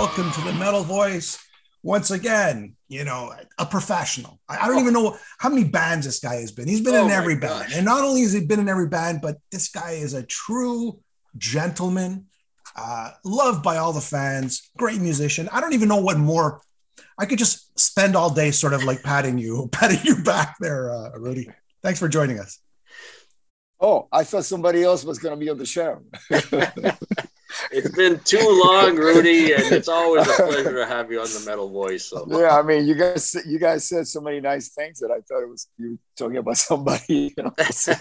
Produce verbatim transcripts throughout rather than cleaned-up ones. welcome to the Metal Voice. Once again, you know, a professional. I, I don't oh. even know how many bands this guy has been. He's been oh in every gosh. band. And not only has he been in every band, but this guy is a true gentleman, uh, loved by all the fans, great musician. I don't even know what more. I could just spend all day sort of like patting you, patting you back there, uh, Rudy. Thanks for joining us. Oh, I thought somebody else was going to be on the show. It's been too long, Rudy, and it's always a pleasure to have you on the Metal Voice. So. Yeah, I mean, you guys, you guys said so many nice things that I thought it was you talking about somebody. You know,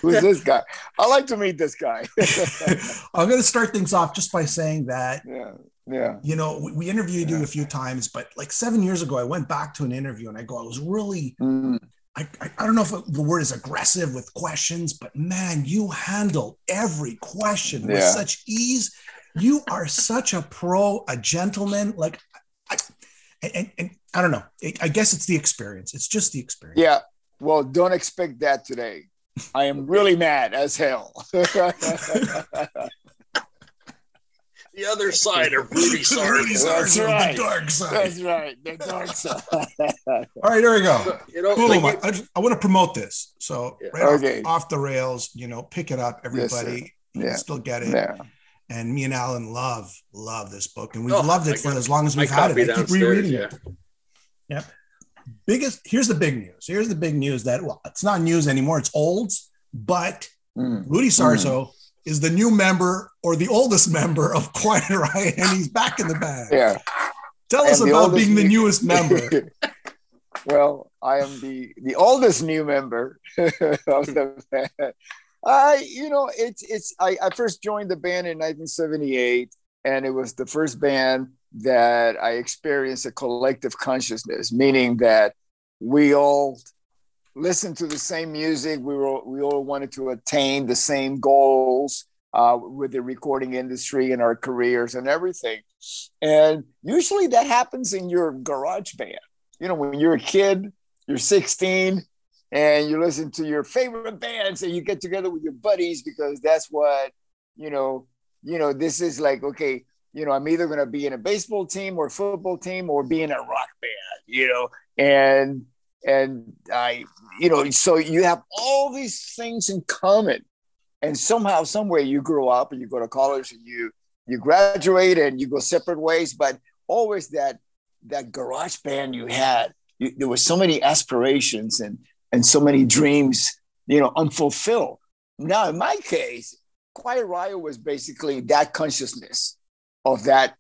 who's this guy? I like to meet this guy. I'm going to start things off just by saying that. Yeah. Yeah. You know, we, we interviewed yeah. you a few times, but like seven years ago, I went back to an interview, and I go, I was really. Mm. I, I don't know if the word is aggressive with questions, but man, you handle every question with yeah. such ease. You are such a pro, a gentleman. Like, I, and, and I don't know. I guess it's the experience. It's just the experience. Yeah. Well, don't expect that today. I am really mad as hell. The other side of Rudy Sarzo. That's right. The dark side. That's right. The dark side. All right, there we go. So, you know, Boom. Like, I, I want to promote this. So yeah. right okay. off, off the rails, you know, pick it up, everybody. Yes, you yeah. can still get it. Yeah. And me and Alan love, love this book. And we've oh, loved it I for got, as long as we've had it. I keep rereading yeah. it. Yep. Biggest, here's the big news. Here's the big news that, well, it's not news anymore. It's old, but mm. Rudy Sarzo mm. is the new member or the oldest member of Quiet Riot, and he's back in the band. Yeah. Tell us about being the newest member. Well, I am the, the oldest new member of the band. I, you know, it's, it's, I, I first joined the band in nineteen seventy-eight, and it was the first band that I experienced a collective consciousness, meaning that we all listened to the same music. We were, we all wanted to attain the same goals uh, with the recording industry and our careers and everything. And usually that happens in your garage band. You know, when you're a kid, you're sixteen, and you listen to your favorite bands, and you get together with your buddies because that's what, you know, you know, this is like, okay, you know, I'm either going to be in a baseball team or football team or be in a rock band, you know, and, and I, you know, so you have all these things in common, and somehow, somewhere you grow up and you go to college and you, you graduate and you go separate ways, but always that, that garage band you had, you, there were so many aspirations and, and so many dreams, you know, unfulfilled. Now, in my case, Quiet Riot was basically that consciousness of that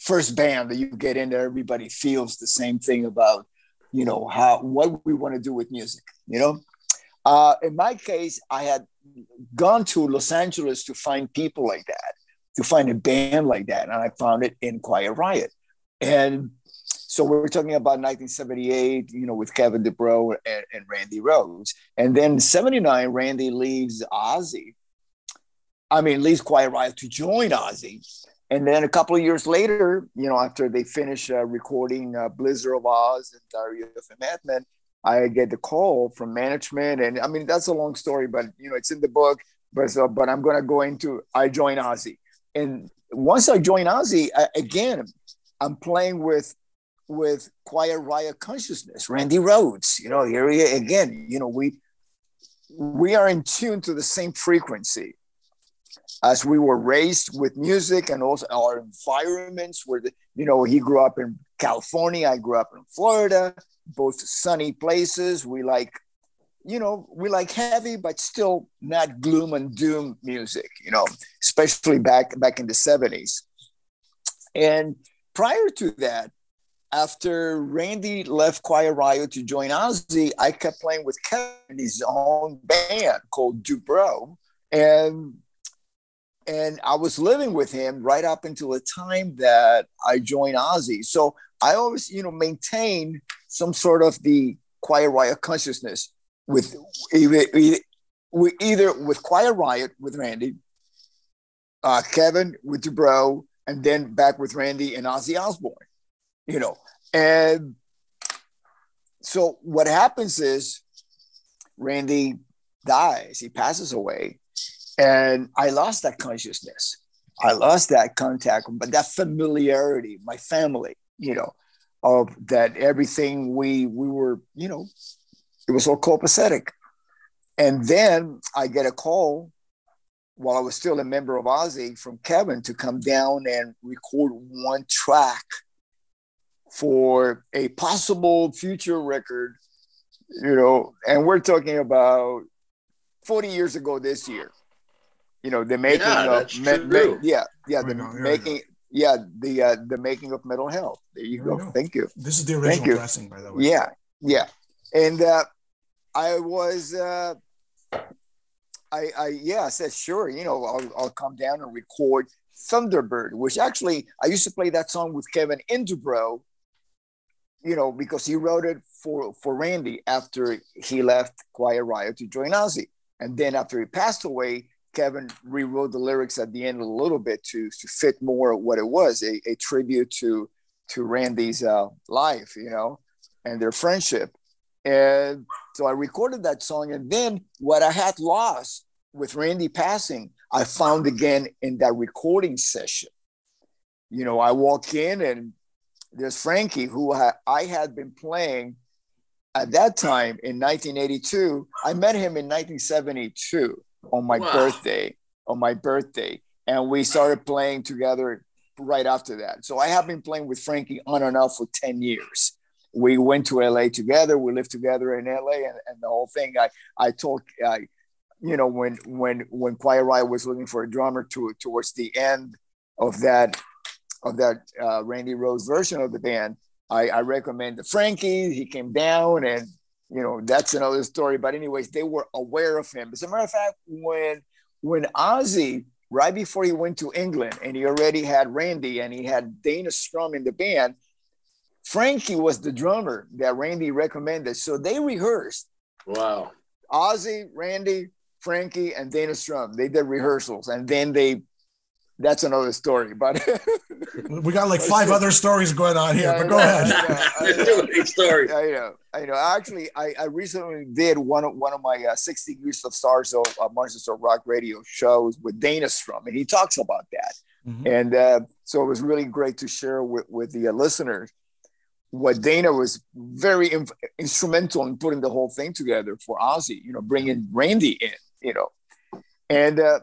first band that you get in there. Everybody feels the same thing about, you know, how, what we want to do with music, you know? Uh, in my case, I had gone to Los Angeles to find people like that, to find a band like that. And I found it in Quiet Riot. And so we were talking about nineteen seventy-eight, you know, with Kevin Dubrow and, and Randy Rhoads. And then in seventy-nine, Randy leaves Ozzy. I mean, leaves Quiet Riot to join Ozzy. And then a couple of years later, you know, after they finish uh, recording uh, Blizzard of Oz and Diary of a Madman, I get the call from management. And I mean, that's a long story, but, you know, it's in the book. But so, but I'm going to go into, I join Ozzy. And once I join Ozzy, I, again, I'm playing with, with Quiet Riot consciousness, Randy Rhoads, you know, here he, again, you know, we, we are in tune to the same frequency as we were raised with music, and also our environments where, the, you know, he grew up in California, I grew up in Florida, both sunny places. We like, you know, we like heavy, but still not gloom and doom music, you know, especially back, back in the seventies. And prior to that, after Randy left Quiet Riot to join Ozzy, I kept playing with Kevin in his own band called Dubrow. And, and I was living with him right up until the time that I joined Ozzy. So I always, you know, maintain some sort of the Quiet Riot consciousness with either, either with Quiet Riot, with Randy, uh, Kevin with Dubrow, and then back with Randy and Ozzy Osbourne. You know, and so what happens is Randy dies, he passes away, and I lost that consciousness. I lost that contact, but that familiarity, my family, you know, of that everything we we were, you know, it was all copacetic. And then I get a call while I was still a member of Ozzy from Kevin to come down and record one track for a possible future record, you know, and we're talking about forty years ago this year, you know, the making yeah, of, me, me, yeah, yeah, the know, making, yeah, the, uh, the making of Metal Health. There you there go. Thank you. This is the original blessing, by the way. Yeah. Yeah. And, uh, I was, uh, I, I, yeah, I said, sure, you know, I'll, I'll come down and record Thunderbird, which actually I used to play that song with Kevin Dubrow, you know, because he wrote it for, for Randy after he left Quiet Riot to join Ozzy. And then after he passed away, Kevin rewrote the lyrics at the end a little bit to, to fit more what it was, a, a tribute to, to Randy's uh, life, you know, and their friendship. And so I recorded that song. And then what I had lost with Randy passing, I found again in that recording session. You know, I walk in and there's Frankie, who I, I had been playing at that time in nineteen eighty-two. I met him in nineteen seventy-two on my wow. birthday, on my birthday. And we started playing together right after that. So I have been playing with Frankie on and off for ten years. We went to L A together. We lived together in L A, and, and the whole thing. I I talked, I, you know, when when when Quiet Riot was looking for a drummer to towards the end of that of that uh, Randy Rhoads version of the band, I, I recommended Frankie. He came down, and you know that's another story. But anyways, they were aware of him. As a matter of fact, when when Ozzy right before he went to England, and he already had Randy, and he had Dana Strum in the band. Frankie was the drummer that Randy recommended. So they rehearsed. Wow. Ozzy, Randy, Frankie, and Dana Strum. They did rehearsals. And then they, that's another story. But we got like five other stories going on here, yeah, but go know, ahead. I know, I know. story. I know. I know. Actually, I, I recently did one of, one of my uh, sixty years of Sarzo, uh, Monsters of Rock radio shows with Dana Strum. And he talks about that. Mm-hmm. And uh, so it was really great to share with, with the uh, listeners. What Dana was very inf- instrumental in putting the whole thing together for Ozzy, you know, bringing Randy in, you know. And uh,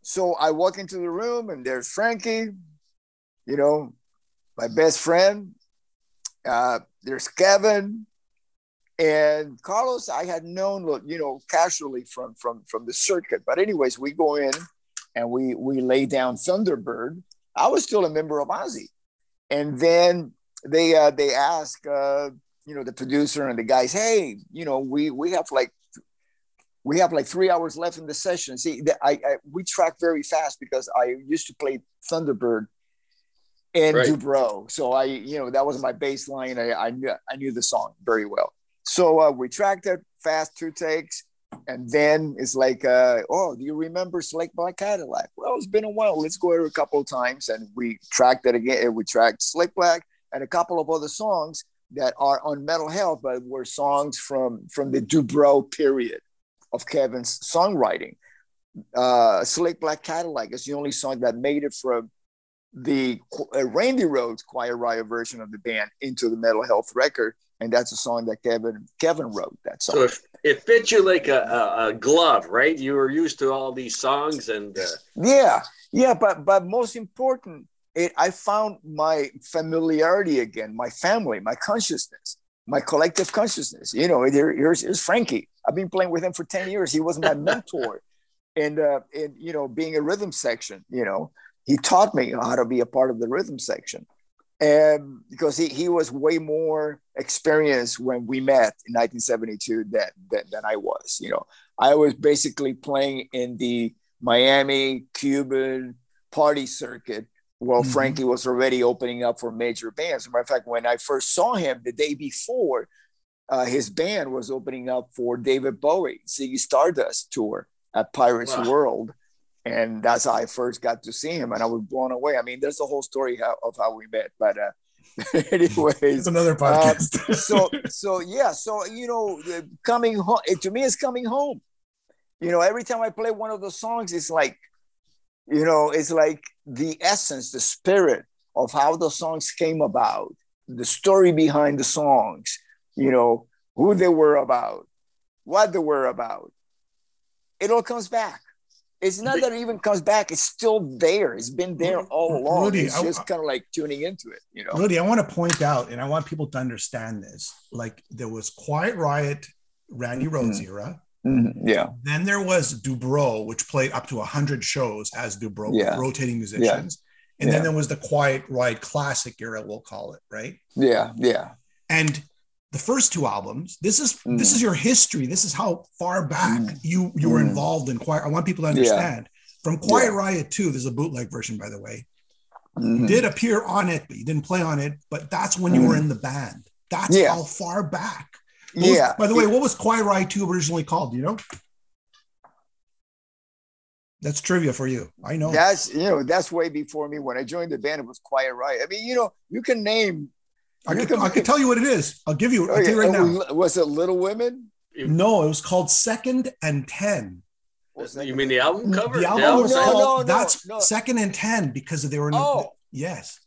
so I walk into the room and there's Frankie, you know, my best friend. Uh, there's Kevin and Carlos. I had known, you know, casually from, from, from the circuit. But anyways, we go in and we, we lay down Thunderbird. I was still a member of Ozzy. And then They uh, they ask, uh, you know, the producer and the guys, hey, you know, we we have like we have like three hours left in the session. See, the, I, I we track very fast because I used to play Thunderbird and right. Dubrow. So I, you know, that was my bass line. I, I, knew, I knew the song very well. So uh, we tracked it fast, two takes. And then it's like, uh, oh, do you remember Slick Black Cadillac? Well, it's been a while. Let's go over a couple of times. And we tracked it again. And we tracked Slick Black. And a couple of other songs that are on Metal Health, but were songs from, from the Dubrow period of Kevin's songwriting. Uh, Slick Black Cadillac is the only song that made it from the uh, Randy Rhoads Quiet Riot version of the band into the Metal Health record. And that's a song that Kevin Kevin wrote, that song. So it, it fits you like a, a, a glove, right? You were used to all these songs and... Uh... Yeah, yeah, but but most important, It, I found my familiarity again, my family, my consciousness, my collective consciousness. You know, here, here's, here's Frankie. I've been playing with him for ten years. He was my mentor. And, uh, and, you know, being a rhythm section, you know, he taught me how to be a part of the rhythm section. And because he, he was way more experienced when we met in nineteen seventy-two than, than, than I was. You know, I was basically playing in the Miami, Cuban party circuit. Well, mm-hmm. Frankie was already opening up for major bands. As a matter of fact, when I first saw him the day before, uh, his band was opening up for David Bowie's the Stardust tour at Pirates wow. World. And that's how I first got to see him. And I was blown away. I mean, there's the whole story how, of how we met. But uh, anyways. It's another podcast. uh, so, so, yeah. So, you know, coming home, to me, it's coming home. You know, every time I play one of those songs, it's like, You know, it's like the essence, the spirit of how the songs came about, the story behind the songs, you know, who they were about, what they were about. It all comes back. It's not that it even comes back. It's still there. It's been there all along. Rudy, it's just kind of like tuning into it, you know. Rudy, I want to point out, and I want people to understand this, like there was Quiet Riot, Randy Rhoads mm-hmm. era. Mm-hmm. Yeah. Then there was Dubrow, which played up to one hundred shows as Dubrow, yeah. rotating musicians. Yeah. And yeah. then there was the Quiet Riot Classic era, we'll call it, right? Yeah, yeah. And the first two albums, this is mm. this is your history. This is how far back mm. you, you were mm. involved in Quiet. I want people to understand. Yeah. From Quiet yeah. Riot two, there's a bootleg version, by the way. Mm. You did appear on it, but you didn't play on it. But that's when mm. you were in the band. That's yeah. how far back. What yeah. Was, by the way, what was Quiet Riot two originally called, you know? That's trivia for you. I know. That's, you know, that's way before me. When I joined the band, it was Quiet Riot. I mean, you know, you can name... I can, I can tell you what it is. I'll give you, I'll tell you right now. Was it Little Women? No, it was called Second and Ten. You mean the album cover? The album no, was no, called no, that's no. Second and Ten because they were in oh. the, yes.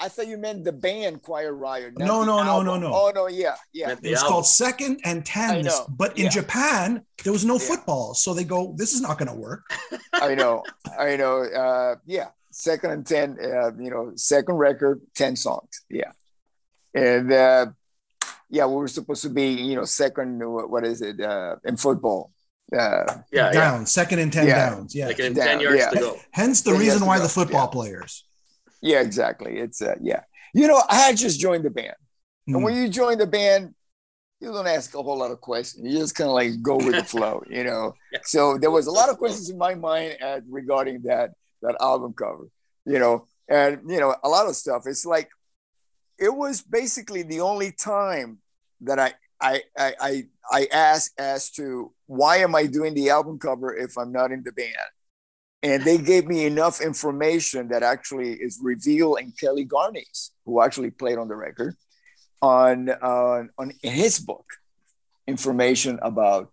I thought you meant the band Quiet Riot. No, no, no, no, no. Oh, no, yeah, yeah. It was album. called Second and Ten. But in yeah. Japan, there was no yeah. football. So they go, this is not going to work. I know, I know. Uh, yeah, Second and Ten, uh, you know, second record, ten songs. Yeah. And uh, yeah, we were supposed to be, you know, second. What is it uh, in football? Uh, yeah, down yeah. second and ten yeah. downs. Yeah, second and down, ten yards yeah. to go. Hence the ten reason why the football yeah. players. Yeah, exactly. It's uh, yeah. You know, I had just joined the band, and mm. when you join the band, you don't ask a whole lot of questions. You just kind of like go with the flow, you know. Yeah. So there was a lot of questions in my mind at, regarding that that album cover, you know, and you know a lot of stuff. It's like. It was basically the only time that I I I I asked as to why am I doing the album cover if I'm not in the band, and they gave me enough information that actually is revealed in Kelly Garni's, who actually played on the record, on uh, on in his book, information about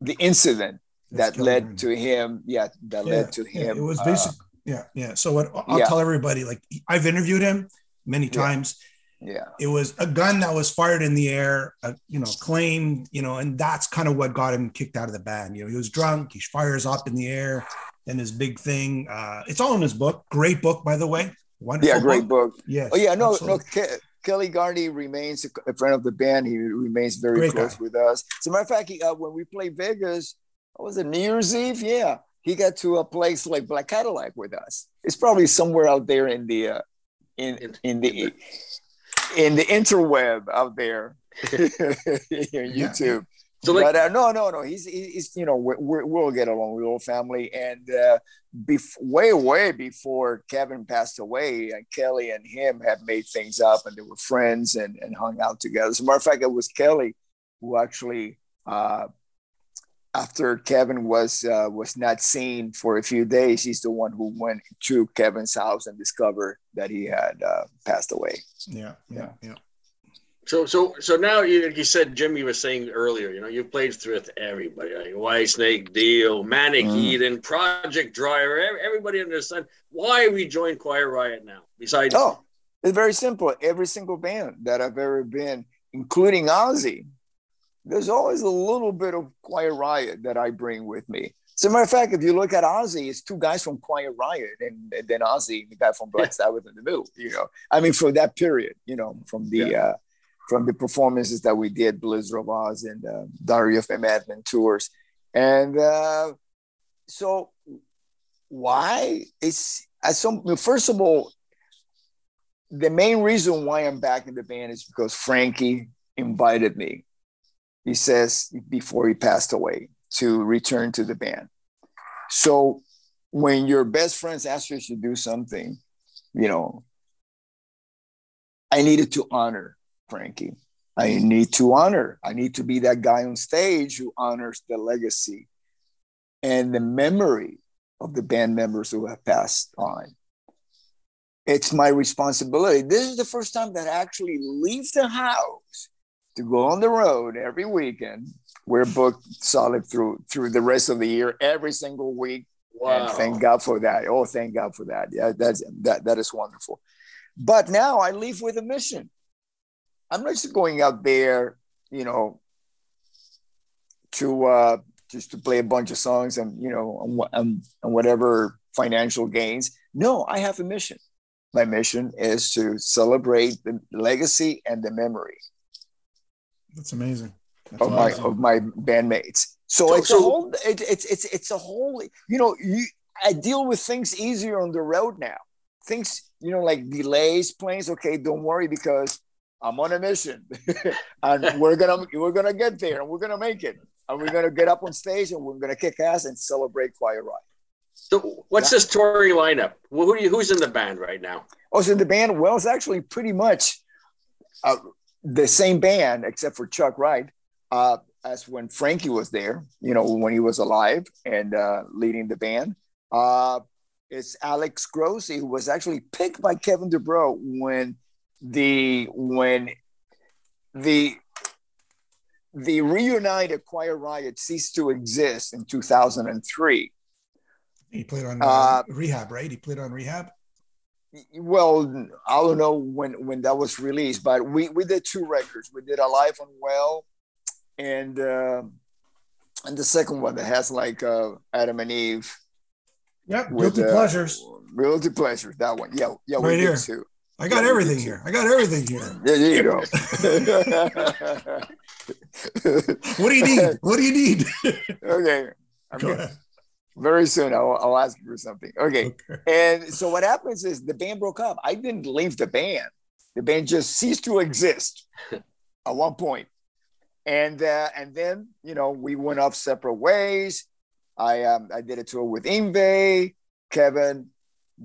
the incident That's that led him. to him. Yeah, that yeah, led to him. It was basically uh, yeah yeah. So what I'll yeah. tell everybody, like I've interviewed him many times. Yeah. Yeah, it was a gun that was fired in the air, uh, you know, claimed, you know, and that's kind of what got him kicked out of the band. You know, he was drunk. He fires up in the air, and his big thing. Uh, it's all in his book. Great book, by the way. Wonderful. Yeah, great book. book. Yes. Oh yeah, no, absolutely. no. Ke- Kelly Garni remains a friend of the band. He remains very great close guy. with us. As a matter of fact, he, uh, when we played Vegas, what was it, New Year's Eve? Yeah, he got to a place like Black Cadillac with us. It's probably somewhere out there in the uh, in in the. in the interweb out there, YouTube. Yeah. So like, but, uh, no, no, no. He's, he's, you know, we're, we're, we'll get along. We're all family. And uh, bef- way, way before Kevin passed away, uh, Kelly and him had made things up, and they were friends and, and hung out together. As a matter of fact, it was Kelly who actually, uh, after Kevin was uh, was not seen for a few days, he's the one who went to Kevin's house and discovered that he had uh, passed away. Yeah, yeah, yeah. So, so, so now you, like you said, Jimmy was saying earlier, you know, you played with everybody, like Whitesnake, Dio, Manic mm. Eden, Project Dryer, everybody under the sun. Why we joined Quiet Riot now? Besides, oh, it's very simple. Every single band that I've ever been, including Ozzy, there's always a little bit of Quiet Riot that I bring with me. As a matter of fact, if you look at Ozzy, it's two guys from Quiet Riot and, and then Ozzy, the guy from Black Sabbath in the middle, you know. I mean, for that period, you know, from the yeah. uh, from the performances that we did, Blizzard of Oz and uh, Diary of a Madman tours. And uh, so why? It's, as some, first of all, the main reason why I'm back in the band is because Frankie invited me, he says, before he passed away, to return to the band. So when your best friends ask you to do something, you know, I needed to honor Frankie. I need to honor. I need to be that guy on stage who honors the legacy and the memory of the band members who have passed on. It's my responsibility. This is the first time that I actually leave the house to go on the road every weekend. We're booked solid through through the rest of the year, every single week, Wow. And thank God for that. Oh, thank God for that. Yeah, that's, that, that is wonderful. But now I leave with a mission. I'm not just going out there, you know, to uh, just to play a bunch of songs and, you know, and, and whatever financial gains. No, I have a mission. My mission is to celebrate the legacy and the memory. That's amazing. That's of amazing. my of my bandmates. So, so it's so, a whole. It, it's it's it's a whole. You know, you, I deal with things easier on the road now. Things, you know, like delays, planes. Okay, don't worry because I'm on a mission, and we're gonna we're gonna get there, and we're gonna make it, and we're gonna get up on stage, and we're gonna kick ass and celebrate Quiet Riot. So, what's yeah. this touring lineup? Who do you, who's in the band right now? Oh, so the band. Well, it's actually pretty much uh, the same band except for Chuck Wright. Uh, as when Frankie was there, you know, when he was alive and uh, leading the band. Uh, it's Alex Grossi, who was actually picked by Kevin Dubrow when the when the the reunited Quiet Riot ceased to exist in two thousand three. He played on uh, uh, Rehab, right? He played on Rehab? Well, I don't know when, when that was released, but we, we did two records. We did Alive and Well, and uh, and the second one that has like uh, Adam and Eve. Yep, with, Guilty uh, Pleasures. Guilty Pleasures, that one. Yeah, yeah, right we here. Did too. I got yeah, everything here. I got everything here. There you go. What do you need? What do you need? Okay. I'm go ahead. Very soon, I'll, I'll ask you for something. Okay. okay. And so what happens is the band broke up. I didn't leave the band. The band just ceased to exist at one point. And uh, and then, you know, we went off separate ways. I um, I did a tour with Yngwie. Kevin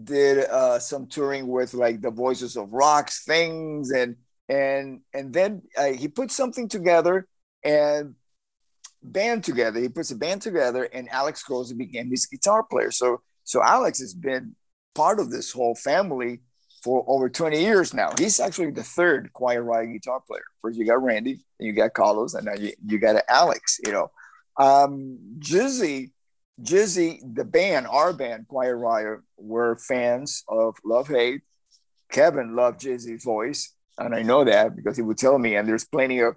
did uh, some touring with like the Voices of Rocks things. And and and then uh, he put something together and band together. He puts a band together and Alex Grossi became his guitar player. So so Alex has been part of this whole family for over twenty years now. He's actually the third Quiet Riot guitar player. First you got Randy, and you got Carlos, and now you, you got Alex, you know. Um, Jizzy, Jizzy, the band, our band, Quiet Riot, were fans of Love Hate. Kevin loved Jizzy's voice, and I know that because he would tell me, and there's plenty of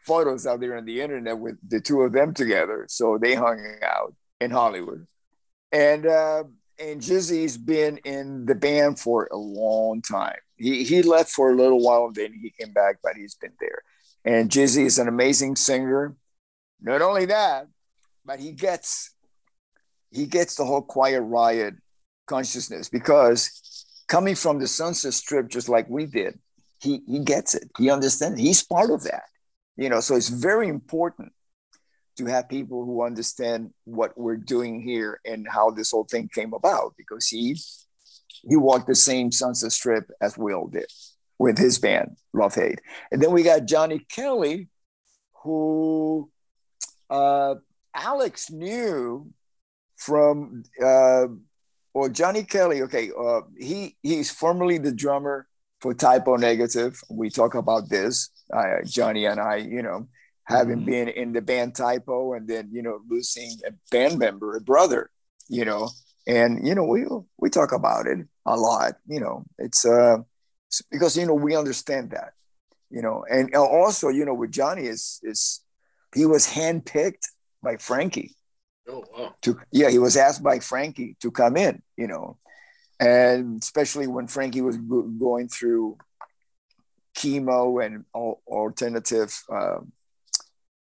photos out there on the internet with the two of them together. So they hung out in Hollywood. And... Uh, And Jizzy's been in the band for a long time. He he left for a little while and then he came back, but he's been there. And Jizzy is an amazing singer. Not only that, but he gets he gets the whole Quiet Riot consciousness because coming from the Sunset Strip, just like we did, he he gets it. He understands. He's part of that, you know. So it's very important to have people who understand what we're doing here and how this whole thing came about, because he he walked the same Sunset Strip as we all did with his band Love Hate. And then we got Johnny Kelly, who uh, Alex knew from, uh, or Johnny Kelly. Okay, uh, he he's formerly the drummer for Type O Negative. We talk about this, uh, Johnny and I, you know. Having been in the band Type O and then, you know, losing a band member, a brother, you know, and, you know, we we talk about it a lot, you know, it's uh, because, you know, we understand that, you know, and also, you know, with Johnny is, is he was handpicked by Frankie. Oh, wow. To, yeah, he was asked by Frankie to come in, you know, and especially when Frankie was going through chemo and alternative uh,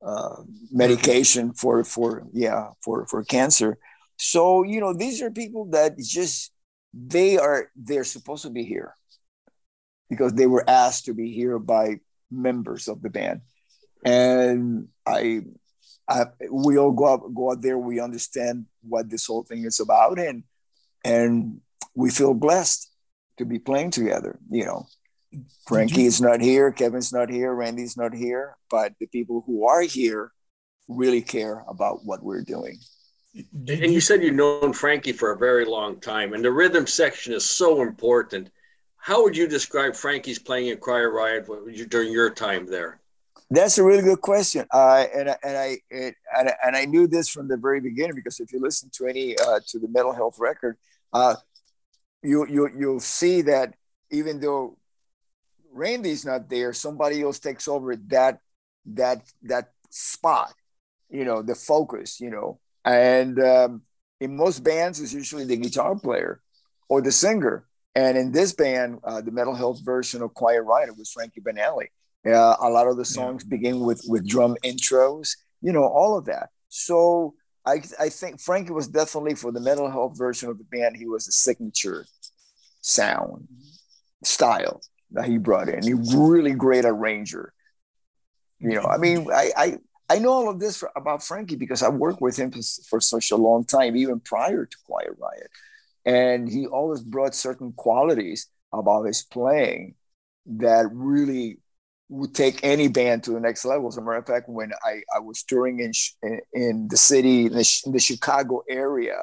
Uh, medication for for yeah for for cancer. So you know these are people that just they are they're supposed to be here because they were asked to be here by members of the band. And I, I we all go out, go out there. We understand what this whole thing is about, and and we feel blessed to be playing together. You know. Frankie is not here. Kevin's not here. Randy's not here. But the people who are here really care about what we're doing. And you said you've known Frankie for a very long time, and the rhythm section is so important. How would you describe Frankie's playing in Quiet Riot during your time there? That's a really good question. Uh, and, and I it, and, and I knew this from the very beginning, because if you listen to any uh, to the Metal Health record, uh, you you you'll see that even though Randy's not there, somebody else takes over that that that spot, you know, the focus, you know. And um, in most bands, it's usually the guitar player or the singer. And in this band, uh, the Metal Health version of Quiet Riot was Frankie Banali. Uh, a lot of the songs yeah. begin with, with drum intros, you know, all of that. So I I think Frankie was definitely, for the Metal Health version of the band, he was the signature sound style that he brought in. He was really great arranger. You know, I mean, I I, I know all of this for, about Frankie because I worked with him for, for such a long time, even prior to Quiet Riot. And he always brought certain qualities about his playing that really would take any band to the next level. As a matter of fact, when I, I was touring in in the city, in the, in the Chicago area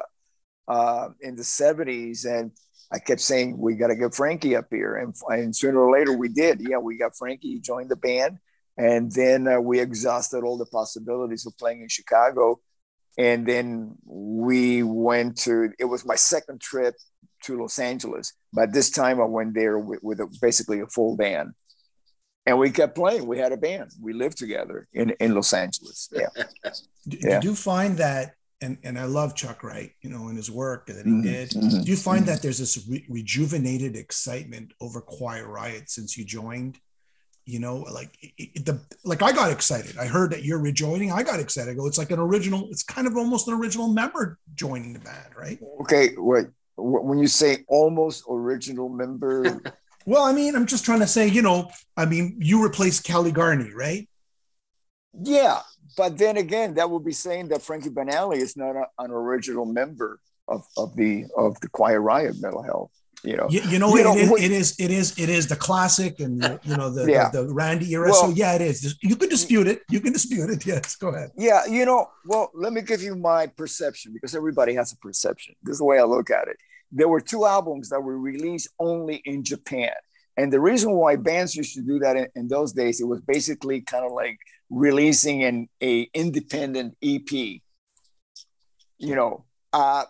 uh, in the seventies, and I kept saying, we got to get Frankie up here. And, and sooner or later we did. Yeah, we got Frankie, he joined the band. And then uh, we exhausted all the possibilities of playing in Chicago. And then we went to, it was my second trip to Los Angeles. By this time I went there with, with a, basically a full band. And we kept playing. We had a band. We lived together in, in Los Angeles. Yeah. do, yeah. do you find that, and, and I love Chuck Wright, you know, and his work that he mm-hmm. did. Mm-hmm. Do you find mm-hmm. that there's this re- rejuvenated excitement over Quiet Riot since you joined? You know, like it, the like I got excited. I heard that you're rejoining. I got excited. I go, it's like an original. It's kind of almost an original member joining the band, right? Okay, wait. When you say almost original member, well, I mean, I'm just trying to say, you know, I mean, you replaced Kelly Garni, right? Yeah, but then again, that would be saying that Frankie Banali is not a, an original member of of the of the Quiet Riot Metal Health. You know, you, you know, you it, know it, what, it is, it is, it is the classic, and the, you know the, yeah. the, the Randy era. Well, so yeah, it is. You can dispute it. You can dispute it. Yes, go ahead. Yeah, you know. Well, let me give you my perception, because everybody has a perception. This is the way I look at it. There were two albums that were released only in Japan, and the reason why bands used to do that in, in those days, it was basically kind of like releasing an a independent E P. You know, uh,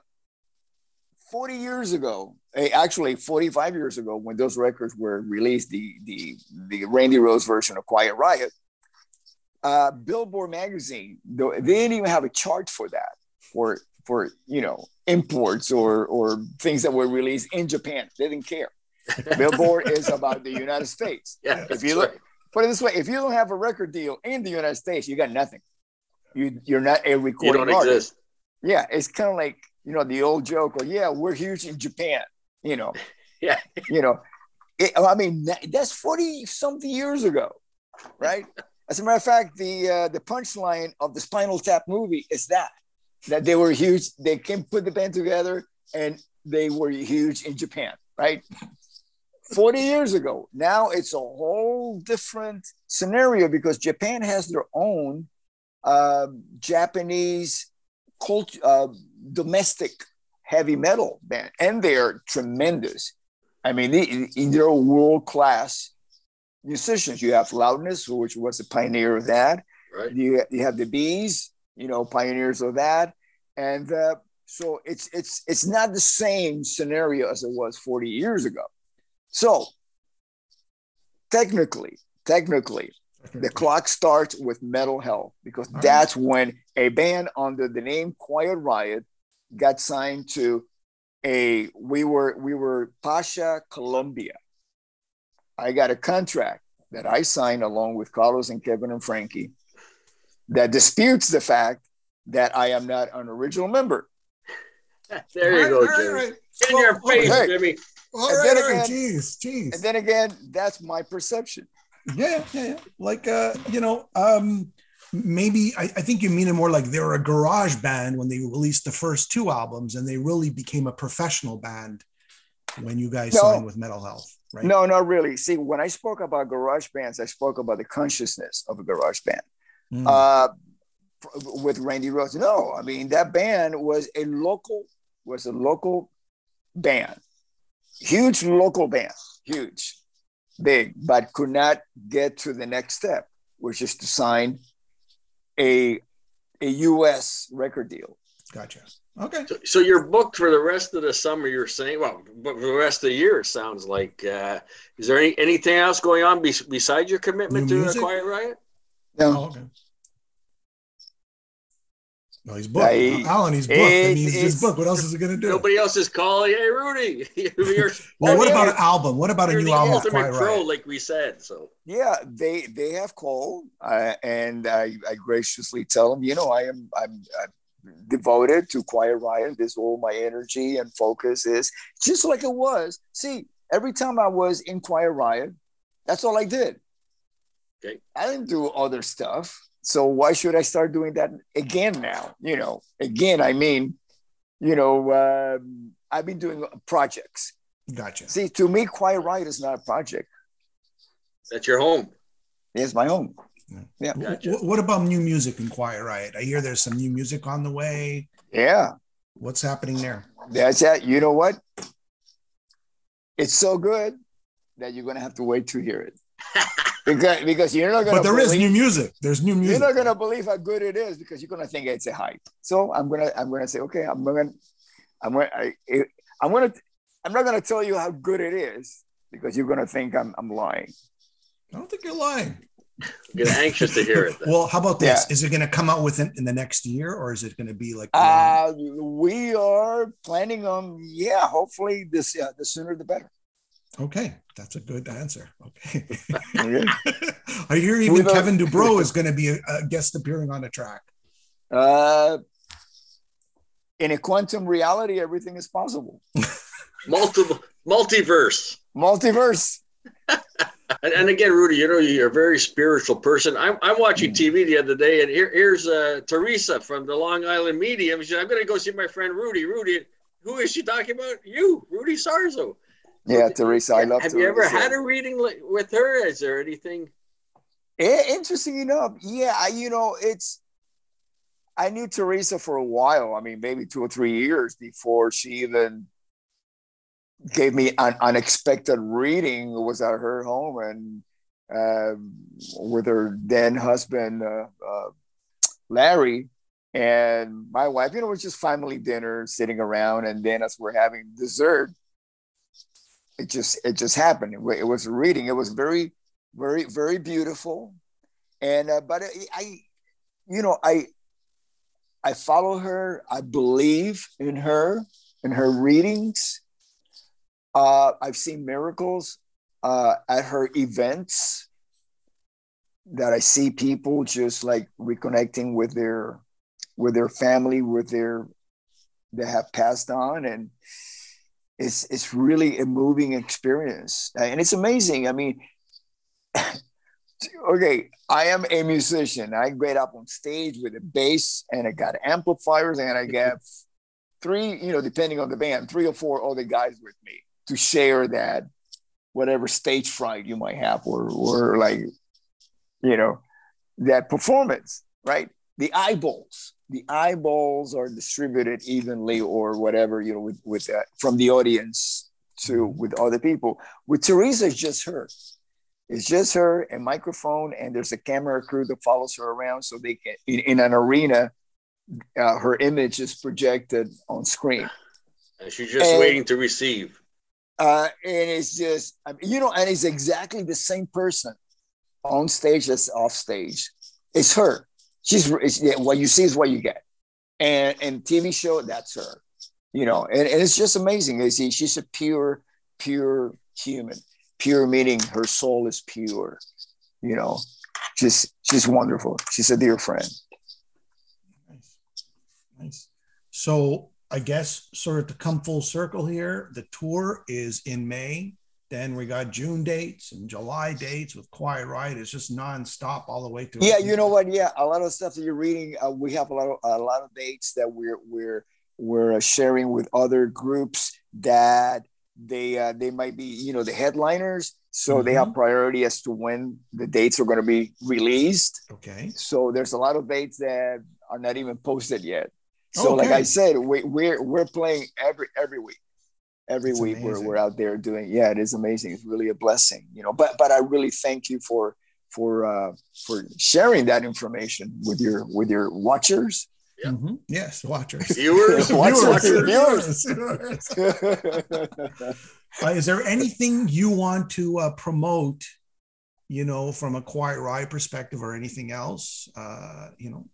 forty years ago. Actually, forty-five years ago, when those records were released, the the the Randy Rhoads version of Quiet Riot, uh, Billboard magazine, they didn't even have a chart for that, for for you know imports or or things that were released in Japan. They didn't care. Billboard is about the United States. Yeah, if you look, right. Put it this way: if you don't have a record deal in the United States, you got nothing. You you're not a recording you don't artist. Exist. Yeah, it's kind of like you know the old joke. Or yeah, we're huge in Japan. You know, yeah. You know, it, I mean, that's forty something years ago, right? As a matter of fact, the uh, the punchline of the Spinal Tap movie is that that they were huge. They came put the band together, and they were huge in Japan, right? forty years ago. Now it's a whole different scenario because Japan has their own uh, Japanese cult, uh, domestic. Heavy metal band, and they're tremendous. I mean, they, they're world-class musicians. You have Loudness, which was a pioneer of that. Right. You, you have the Bees, you know, pioneers of that. And uh, so it's it's it's not the same scenario as it was forty years ago. So technically, technically, the clock starts with Metal Health because that's when a band under the name Quiet Riot got signed to a we were we were Pasha Columbia. I got a contract that I signed along with Carlos and Kevin and Frankie that disputes the fact that I am not an original member. There you go, Jimmy. Right. In your face, okay. Jimmy. All and right, then again, geez, geez. And then again, that's my perception. Yeah, yeah, yeah. Like uh, you know, um, maybe I, I think you mean it more like they were a garage band when they released the first two albums, and they really became a professional band when you guys no, signed with Metal Health, right? No, not really. See, when I spoke about garage bands, I spoke about the consciousness of a garage band mm. uh, with Randy Rhoads. No, I mean that band was a local was a local band, huge local band, huge, big, but could not get to the next step. was just to sign a a U S record deal. Gotcha. Okay. So, so you're booked for the rest of the summer, you're saying? Well, but for the rest of the year, it sounds like. Uh, is there any, anything else going on be, besides your commitment New to music? Quiet Riot? No. Oh, okay. No, he's booked. I, Alan, he's booked. I mean, he's just booked. What else is he going to do? Nobody else is calling. Hey, Rudy. You're, well, what about an album? What about a new album? You're the ultimate pro, like we said. So yeah, they they have called, uh, and I, I graciously tell them, you know, I am I'm, I'm devoted to Quiet Riot. This is all my energy and focus is, just like it was. See, every time I was in Quiet Riot, that's all I did. Okay, I didn't do other stuff. So why should I start doing that again now? You know, again, I mean, you know, uh, I've been doing projects. Gotcha. See, to me, Quiet Riot is not a project. That's your home. It's my home. Yeah. Gotcha. What, what about new music in Quiet Riot? I hear there's some new music on the way. Yeah. What's happening there? That's it. You know what? It's so good that you're going to have to wait to hear it. Because, because you're not going to But there believe, is new music. There's new music. You're not going to believe how good it is because you're going to think it's a hype. So I'm going to I'm going to say, okay, I'm going to I'm going to I'm going to I'm not going to tell you how good it is because you're going to think I'm I'm lying. I don't think you're lying. I'm anxious to hear it. Then. Well, how about this? Yeah. Is it going to come out within in the next year, or is it going to be like? Uh, we are planning on yeah. Hopefully, this uh, the sooner the better. Okay, that's a good answer. Okay. I hear even Kevin Dubrow is going to be a, a guest appearing on a track. Uh, in a quantum reality, everything is possible. Multiple multiverse. Multiverse. and, and again, Rudy, you know you're a very spiritual person. I'm, I'm watching T V the other day, and here, here's uh, Teresa from the Long Island Medium. She said, "I'm going to go see my friend Rudy." Rudy, who is she talking about? You, Rudy Sarzo. Yeah, Teresa, I love Have Teresa. You ever had a reading with her? Is there anything? Interesting enough, yeah, I, you know, it's, I knew Teresa for a while. I mean, maybe two or three years before she even gave me an unexpected reading. It was at her home and uh, with her then husband, uh, uh, Larry, and my wife. You know, it was just family dinner, sitting around, and then as we're having dessert, It just it just happened. It was a reading. It was very, very, very beautiful, and uh, but I, you know, I, I follow her. I believe in her in her readings. Uh, I've seen miracles uh, at her events. That I see people just like reconnecting with their, with their family, with their, they have passed on and. It's it's really a moving experience, and it's amazing. I mean, okay, I am a musician. I get up on stage with a bass, and I got amplifiers, and I got three, you know, depending on the band, three or four other guys with me to share that whatever stage fright you might have, or or like, you know, that performance, right? The eyeballs. The eyeballs are distributed evenly or whatever, you know, with, with uh, from the audience to with other people. With Teresa, it's just her. It's just her, a microphone, and there's a camera crew that follows her around so they can, in, in an arena, uh, her image is projected on screen. And she's just and, waiting to receive. Uh, and it's just, you know, and it's exactly the same person on stage as off stage. It's her. She's yeah, what you see is what you get, and and T V show that's her, you know, and, and it's just amazing. See, she's a pure, pure human, pure meaning her soul is pure, you know. Just she's wonderful. She's a dear friend. Nice, nice. So I guess sort of to come full circle here, the tour is in May. Then we got June dates and July dates with Quiet Riot. It's just nonstop all the way through. Yeah, you know what? Yeah, a lot of stuff that you're reading. Uh, we have a lot of a lot of dates that we're we're we're sharing with other groups that they uh, they might be, you know, the headliners. So mm-hmm. they have priority as to when the dates are going to be released. Okay. So there's a lot of dates that are not even posted yet. So okay. like I said, we we're we're playing every every week. Every it's week we're, we're out there doing, yeah, it is amazing. It's really a blessing, you know, but, but I really thank you for, for uh, for sharing that information with your with your watchers. Yeah. Mm-hmm. Yes, watchers, viewers, watchers, viewers. viewers. uh, is there anything you want to uh, promote? You know, from a Quiet Riot perspective, or anything else? Uh, you know,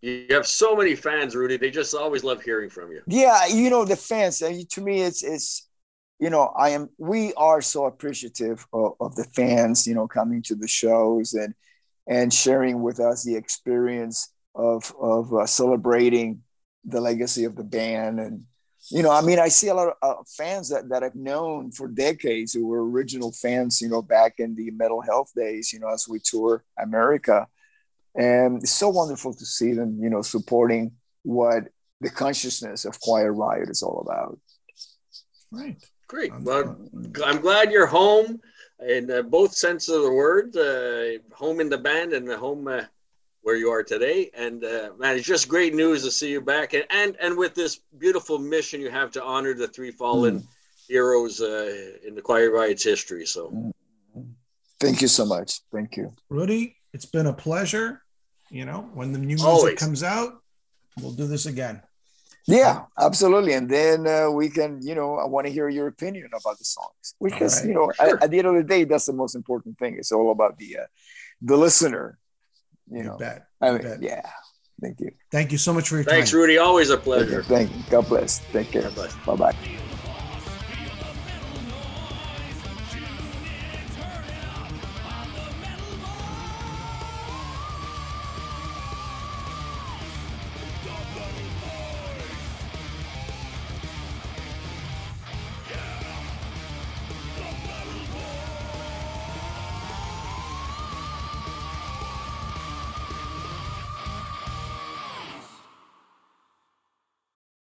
you have so many fans, Rudy. They just always love hearing from you. Yeah, you know the fans. I mean, to me, it's it's. You know, I am. We are so appreciative of, of the fans. You know, coming to the shows and and sharing with us the experience of of uh, celebrating the legacy of the band. And you know, I mean, I see a lot of uh, fans that, that I've known for decades who were original fans, you know, back in the Metal Health days, you know, as we tour America. And it's so wonderful to see them, you know, supporting what the consciousness of Quiet Riot is all about. Right. Great. Well, I'm glad you're home in uh, both senses of the word, uh, home in the band and the home uh, where you are today. And uh, man, it's just great news to see you back. And, and, and with this beautiful mission you have to honor the three fallen mm. heroes uh, in the Quiet Riot's history. So thank you so much. Thank you. Rudy, it's been a pleasure. You know, when the new music Always. comes out, we'll do this again. Yeah, absolutely. And then uh, we can, you know, I want to hear your opinion about the songs. Because, right, you know, sure. at, at the end of the day, that's the most important thing. It's all about the uh, the listener. You, you know, bet. I mean, bet. Yeah. Thank you. Thank you so much for your Thanks, time. Thanks, Rudy. Always a pleasure. Thank you. God bless. Take care. God bless. Bye-bye.